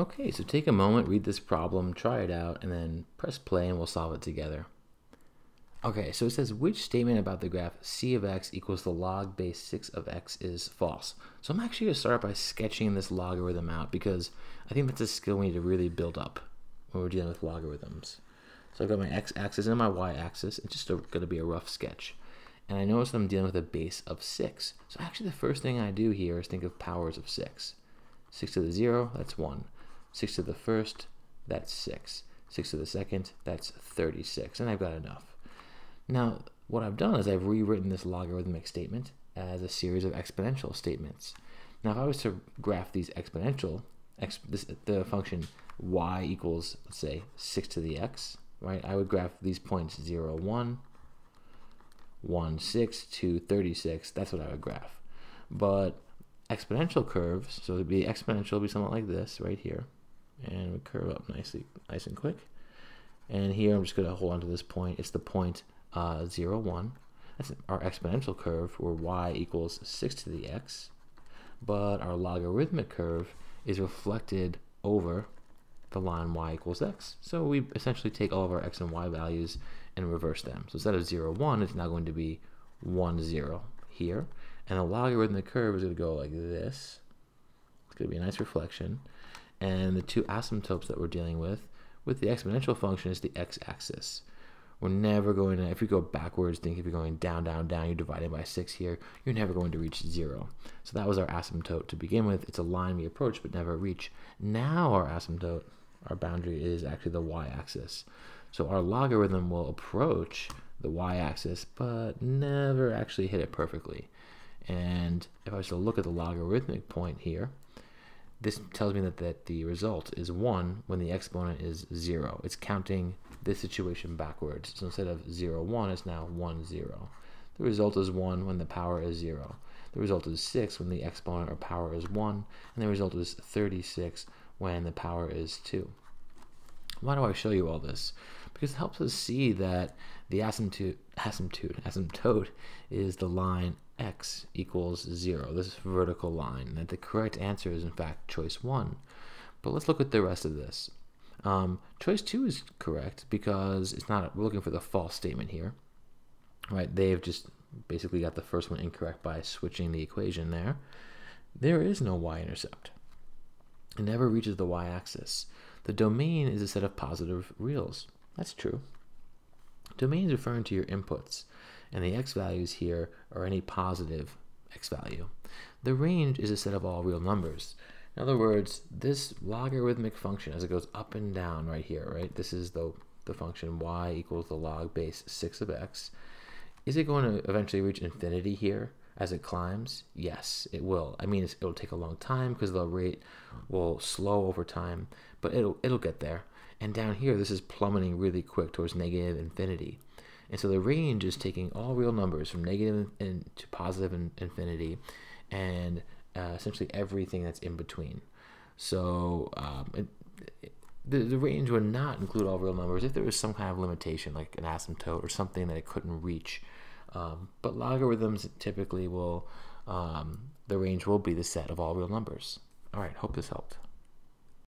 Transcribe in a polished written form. Okay, so take a moment, read this problem, try it out, and then press play and we'll solve it together. Okay, so it says which statement about the graph c of x equals the log base 6 of x is false. So I'm actually going to start by sketching this logarithm out because I think that's a skill we need to really build up when we're dealing with logarithms. So I've got my x-axis and my y-axis. It's just going to be a rough sketch. And I notice that I'm dealing with a base of 6. So actually the first thing I do here is think of powers of 6. 6 to the 0, that's 1. 6 to the first, that's 6. 6 to the second, that's 36. And I've got enough. Now, what I've done is I've rewritten this logarithmic statement as a series of exponential statements. Now, if I was to graph these exponential, the function y equals, let's say, 6 to the x, right? I would graph these points 0, 1, 1, 6, 2, 36. That's what I would graph. But exponential curves, so it would be exponential, would be something like this right here. And it would curve up nicely, nice and quick. And here, I'm just going to hold on to this point. It's the point 0, 1. That's our exponential curve where y equals 6 to the x, but our logarithmic curve is reflected over the line y equals x. So we essentially take all of our x and y values and reverse them. So instead of 0, 1, it's now going to be 1, 0 here. And the logarithmic curve is going to go like this. It's going to be a nice reflection. And the two asymptotes that we're dealing with the exponential function is the x-axis. We're never going to, if you go backwards, think if you're going down, down, down, you're dividing by 6 here, you're never going to reach 0. So that was our asymptote to begin with. It's a line we approach but never reach. Now our asymptote, our boundary, is actually the y-axis. So our logarithm will approach the y-axis but never actually hit it perfectly. And if I was to look at the logarithmic point here, this tells me that the result is 1 when the exponent is 0. It's counting this situation backwards. So instead of 0, 1, it's now 1, 0. The result is 1 when the power is 0. The result is 6 when the exponent or power is 1. And the result is 36 when the power is 2. Why do I show you all this? Because it helps us see that the asymptote is the line x equals 0, this vertical line, that the correct answer is in fact choice 1. But let's look at the rest of this. Choice 2 is correct because it's not, we're looking for the false statement here, right? They've just basically got the first one incorrect by switching the equation there. There is no y-intercept. It never reaches the y-axis. The domain is a set of positive reals. That's true. Domain is referring to your inputs, and the x values here are any positive x value. The range is a set of all real numbers. In other words, this logarithmic function, as it goes up and down right here, right? This is the function y equals the log base 6 of x. Is it going to eventually reach infinity here as it climbs? Yes, it will. I mean, it'll take a long time because the rate will slow over time, but it'll get there. And down here, this is plummeting really quick towards negative infinity. And so the range is taking all real numbers from negative to positive infinity, and essentially everything that's in between. So the range would not include all real numbers if there was some kind of limitation, like an asymptote or something that it couldn't reach. But logarithms typically will, the range will be the set of all real numbers. All right, hope this helped.